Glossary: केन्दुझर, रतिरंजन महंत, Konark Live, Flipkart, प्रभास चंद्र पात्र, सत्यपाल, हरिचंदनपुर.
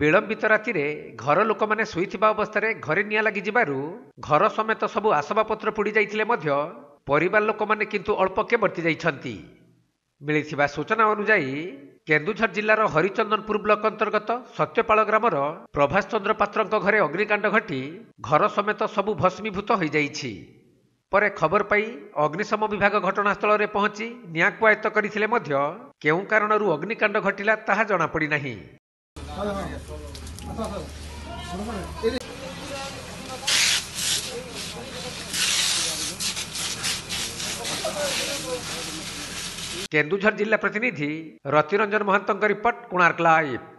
विलंबित राति घर लोक मैंने शोईथिबा अवस्था घरे निया लगी जिबारु घर समेत सबू आसबाबपत्र पुड़ी जाइथिले मध्य परिवार लोक मैंने किंतु अल्पके बर्ती जाइछन्ति। मिलिथिबा सूचना अनुयायी केन्दुझर जिलार हरिचंदनपुर ब्लक अंतर्गत सत्यपाल ग्रामर प्रभास चंद्र पात्र घरे अग्निकांड घटी घर समेत सबू भस्मीभूत हो जाइछि। परे खबर पाई अग्निशम विभाग घटनास्थल में पहुंची नियां को आयत्त करथिले मध्य केउ कारणरू अग्निकांड घटिला ताहा जणा पड़ी नाही। केन्दुझर जिला प्रतिनिधि रतिरंजन महंतों का रिपोर्ट कोणार्क लाइव।